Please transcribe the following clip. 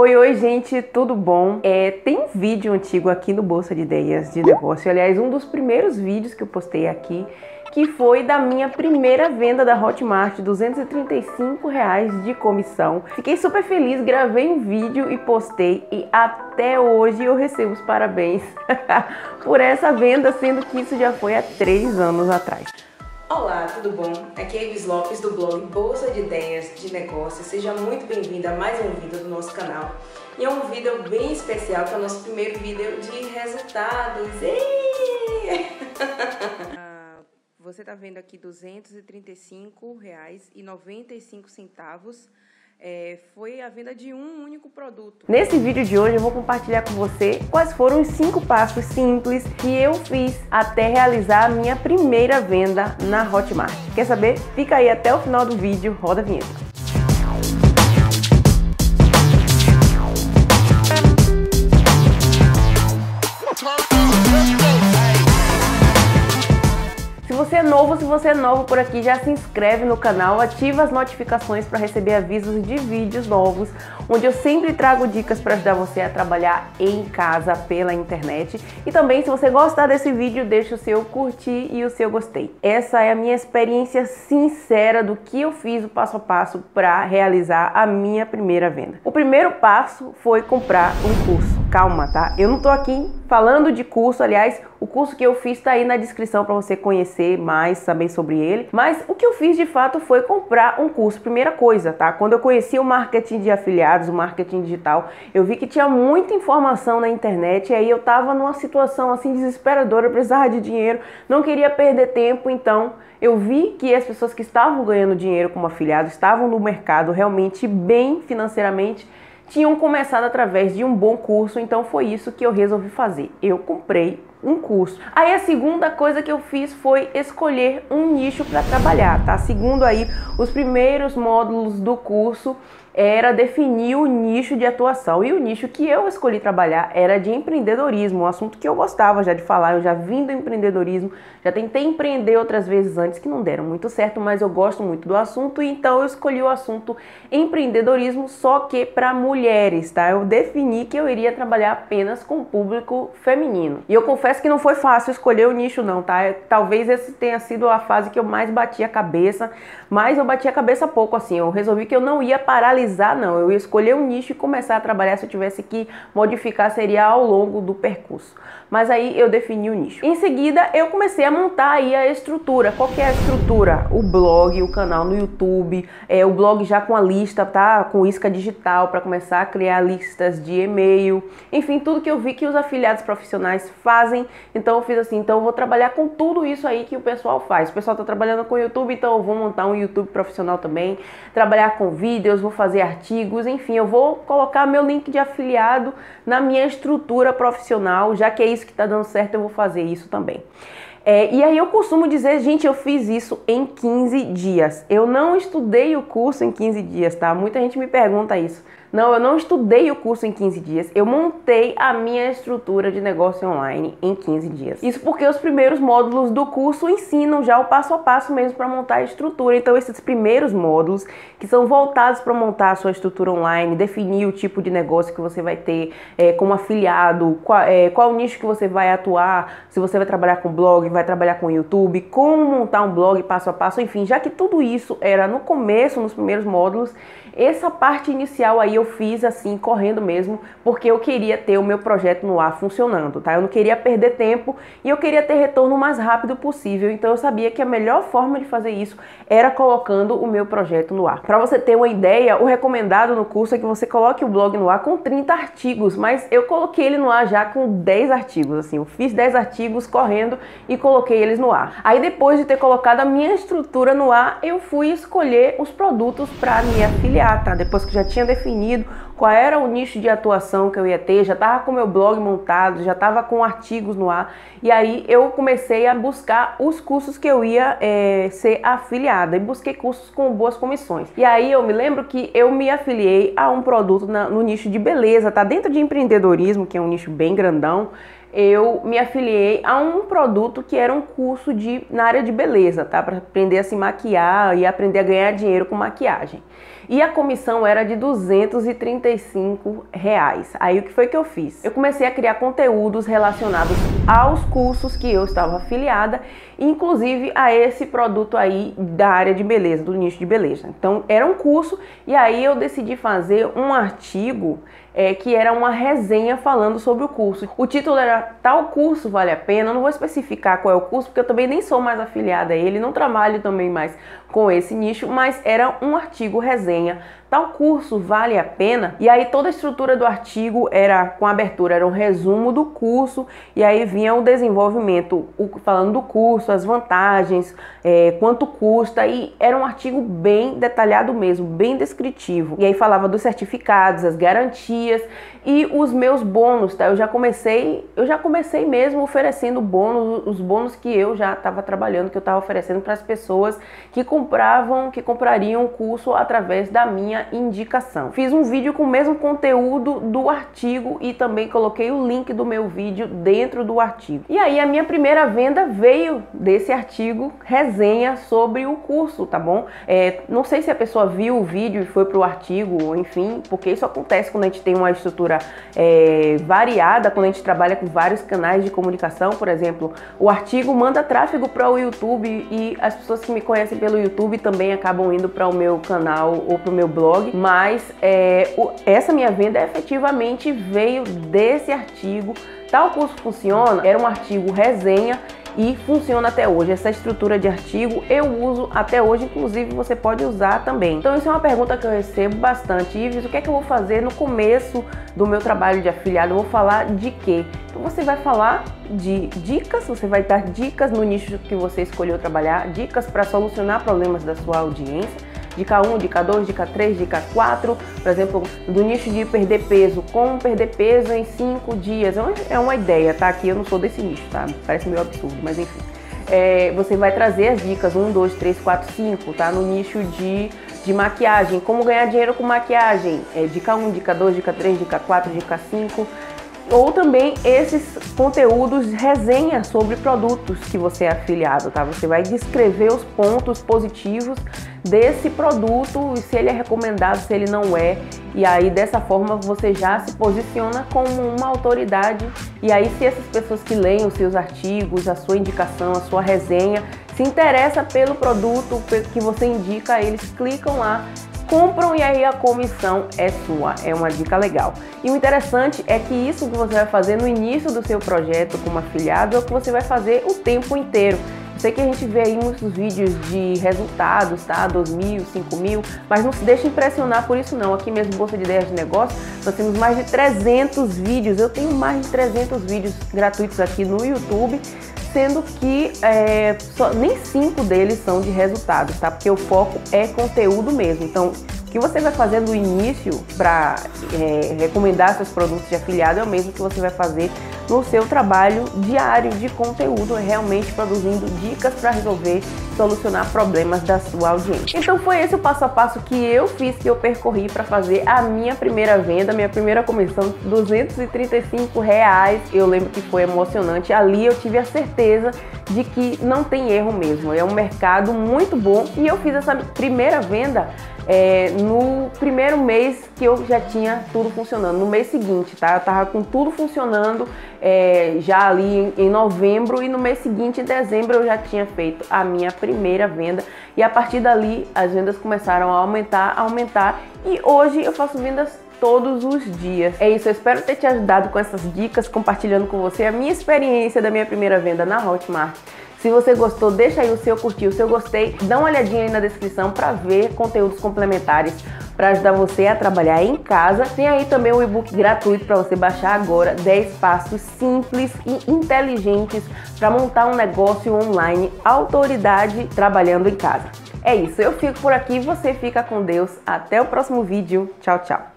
Oi, gente, tudo bom? Tem um vídeo antigo aqui no Bolsa de Ideias de Negócio, aliás, um dos primeiros vídeos que eu postei aqui, que foi da minha primeira venda da Hotmart, R$235 de comissão. Fiquei super feliz, gravei um vídeo e postei, e até hoje eu recebo os parabéns por essa venda, sendo que isso já foi há 3 anos atrás. Olá, tudo bom? Aqui é Ives Lopes do blog Bolsa de Ideias de Negócio. Seja muito bem-vinda a mais um vídeo do nosso canal. E é um vídeo bem especial, que é o nosso primeiro vídeo de resultados. Você está vendo aqui R$235,95. Foi a venda de um único produto. Nesse vídeo de hoje eu vou compartilhar com você quais foram os 5 passos simples que eu fiz até realizar a minha primeira venda na Hotmart. Quer saber? Fica aí até o final do vídeo, roda a vinheta. Se você é novo por aqui, já se inscreve no canal, ativa as notificações para receber avisos de vídeos novos, onde eu sempre trago dicas para ajudar você a trabalhar em casa pela internet. E também, se você gostar desse vídeo, deixa o seu curtir e o seu gostei. Essa é a minha experiência sincera do que eu fiz o passo a passo para realizar a minha primeira venda. O primeiro passo foi comprar um curso. Calma, tá? Eu não tô aqui falando de curso, aliás, o curso que eu fiz tá aí na descrição para você conhecer mais, saber sobre ele. Mas o que eu fiz de fato foi comprar um curso. Primeira coisa, tá? Quando eu conheci o marketing de afiliados, o marketing digital, eu vi que tinha muita informação na internet, e aí eu tava numa situação assim desesperadora, eu precisava de dinheiro, não queria perder tempo, então eu vi que as pessoas que estavam ganhando dinheiro como afiliados, estavam no mercado realmente bem financeiramente, tinham começado através de um bom curso, então foi isso que eu resolvi fazer. Eu comprei um curso. Aí a segunda coisa que eu fiz foi escolher um nicho para trabalhar, tá? Segundo aí os primeiros módulos do curso, era definir o nicho de atuação, e o nicho que eu escolhi trabalhar era de empreendedorismo, um assunto que eu gostava já de falar, eu já vim do empreendedorismo, já tentei empreender outras vezes antes que não deram muito certo, mas eu gosto muito do assunto, então eu escolhi o assunto empreendedorismo, só que para mulheres, tá? Eu defini que eu iria trabalhar apenas com o público feminino, e eu confesso que não foi fácil escolher o nicho não, tá? Talvez essa tenha sido a fase que eu mais bati a cabeça, mas eu bati a cabeça pouco assim, eu resolvi que eu não ia paralisar não, eu ia escolher um nicho e começar a trabalhar. Se eu tivesse que modificar, seria ao longo do percurso. Mas aí eu defini o nicho. Em seguida, eu comecei a montar aí a estrutura. Qual que é a estrutura? O blog, o canal no YouTube, o blog já com a lista, tá? Com isca digital para começar a criar listas de e-mail. Enfim, tudo que eu vi que os afiliados profissionais fazem. Então eu fiz assim, então eu vou trabalhar com tudo isso aí que o pessoal faz. O pessoal tá trabalhando com o YouTube, então eu vou montar um YouTube profissional também. Trabalhar com vídeos, vou fazer artigos, enfim, eu vou colocar meu link de afiliado na minha estrutura profissional, já que é isso que tá dando certo, eu vou fazer isso também. E aí eu costumo dizer, gente, eu fiz isso em 15 dias. Eu não estudei o curso em 15 dias, tá? Muita gente me pergunta isso. Não, eu não estudei o curso em 15 dias. Eu montei a minha estrutura de negócio online em 15 dias. Isso porque os primeiros módulos do curso ensinam já o passo a passo mesmo para montar a estrutura. Então esses primeiros módulos que são voltados para montar a sua estrutura online, definir o tipo de negócio que você vai ter como afiliado, qual nicho que você vai atuar, se você vai trabalhar com blog, vai trabalhar com YouTube, como montar um blog passo a passo, enfim, já que tudo isso era no começo, nos primeiros módulos, essa parte inicial aí eu fiz assim, correndo mesmo, porque eu queria ter o meu projeto no ar funcionando, tá? Eu não queria perder tempo e eu queria ter retorno o mais rápido possível, então eu sabia que a melhor forma de fazer isso era colocando o meu projeto no ar. Para você ter uma ideia, o recomendado no curso é que você coloque o blog no ar com 30 artigos, mas eu coloquei ele no ar já com 10 artigos, assim, eu fiz 10 artigos correndo e coloquei eles no ar. Aí depois de ter colocado a minha estrutura no ar, eu fui escolher os produtos para me afiliar, tá? Depois que já tinha definido qual era o nicho de atuação que eu ia ter, já estava com meu blog montado, já estava com artigos no ar, e aí eu comecei a buscar os cursos que eu ia ser afiliada, e busquei cursos com boas comissões. E aí eu me lembro que eu me afiliei a um produto no nicho de beleza, tá? Dentro de empreendedorismo, que é um nicho bem grandão, eu me afiliei a um produto que era um curso na área de beleza, tá? Para aprender a se maquiar e aprender a ganhar dinheiro com maquiagem. e a comissão era de R$235. Aí o que foi que eu fiz? Eu comecei a criar conteúdos relacionados aos cursos que eu estava afiliada, inclusive a esse produto aí da área de beleza, do nicho de beleza. Então era um curso e aí eu decidi fazer um artigo que era uma resenha falando sobre o curso. O título era "Tal curso vale a pena". Eu não vou especificar qual é o curso, porque eu também nem sou mais afiliada a ele, não trabalho também mais com esse nicho, mas era um artigo resenha. Tal curso vale a pena? E aí toda a estrutura do artigo era com abertura, era um resumo do curso, e aí vinha o desenvolvimento, falando do curso, as vantagens, quanto custa, e era um artigo bem detalhado mesmo, bem descritivo. E aí falava dos certificados, as garantias e os meus bônus, tá? Eu já comecei mesmo oferecendo bônus, os bônus que eu já estava trabalhando, que eu estava oferecendo para as pessoas que comprariam o curso através da minha indicação. Fiz um vídeo com o mesmo conteúdo do artigo e também coloquei o link do meu vídeo dentro do artigo. E aí a minha primeira venda veio desse artigo resenha sobre o curso, tá bom? Não sei se a pessoa viu o vídeo e foi pro artigo, enfim, porque isso acontece quando a gente tem uma estrutura variada, quando a gente trabalha com vários canais de comunicação. Por exemplo, o artigo manda tráfego para o YouTube e as pessoas que me conhecem pelo YouTube também acabam indo para o meu canal ou pro meu blog, mas essa minha venda efetivamente veio desse artigo. Tal curso funciona, era um artigo resenha e funciona até hoje. Essa estrutura de artigo eu uso até hoje, inclusive você pode usar também. Então isso é uma pergunta que eu recebo bastante: Ives, o que é que eu vou fazer no começo do meu trabalho de afiliado? Eu vou falar de quê? Então você vai falar de dicas, você vai dar dicas no nicho que você escolheu trabalhar, dicas para solucionar problemas da sua audiência. Dica 1, dica 2, dica 3, dica 4, por exemplo, do nicho de perder peso, como perder peso em 5 dias, é uma ideia, tá? Aqui eu não sou desse nicho, tá? Parece meio absurdo, mas enfim. Você vai trazer as dicas 1, 2, 3, 4, 5, tá? No nicho de maquiagem, como ganhar dinheiro com maquiagem, dica 1, dica 2, dica 3, dica 4, dica 5. Ou também esses conteúdos resenha sobre produtos que você é afiliado, tá? Você vai descrever os pontos positivos desse produto e se ele é recomendado, se ele não é. E aí dessa forma você já se posiciona como uma autoridade. E aí se essas pessoas que leem os seus artigos, a sua indicação, a sua resenha, se interessa pelo produto que você indica, eles clicam lá, compram e aí a comissão é sua. É uma dica legal. E o interessante é que isso que você vai fazer no início do seu projeto como afiliado é o que você vai fazer o tempo inteiro. Eu sei que a gente vê aí muitos vídeos de resultados, tá? 2.000, 5.000, mas não se deixe impressionar por isso não. Aqui mesmo, Bolsa de Ideias de Negócio, nós temos mais de 300 vídeos. Eu tenho mais de 300 vídeos gratuitos aqui no YouTube, sendo que nem 5 deles são de resultados, tá? Porque o foco é conteúdo mesmo. Então, o que você vai fazer no início para recomendar seus produtos de afiliado é o mesmo que você vai fazer no seu trabalho diário de conteúdo, realmente produzindo dicas para resolver, solucionar problemas da sua audiência. Então foi esse o passo a passo que eu fiz, que eu percorri para fazer a minha primeira venda, minha primeira comissão, R$235. Eu lembro que foi emocionante. Ali eu tive a certeza de que não tem erro mesmo, é um mercado muito bom. E eu fiz essa primeira venda no primeiro mês que eu já tinha tudo funcionando, no mês seguinte, tá? Eu tava com tudo funcionando já ali em novembro, e no mês seguinte, em dezembro, eu já tinha feito a minha primeira venda. E a partir dali as vendas começaram a aumentar, e hoje eu faço vendas todos os dias. É isso, eu espero ter te ajudado com essas dicas, compartilhando com você a minha experiência da minha primeira venda na Hotmart. Se você gostou, deixa aí o seu curtir, o seu gostei. Dá uma olhadinha aí na descrição para ver conteúdos complementares para ajudar você a trabalhar em casa. Tem aí também um e-book gratuito para você baixar agora, 10 passos simples e inteligentes para montar um negócio online, autoridade trabalhando em casa. É isso, eu fico por aqui, você fica com Deus. Até o próximo vídeo. Tchau, tchau.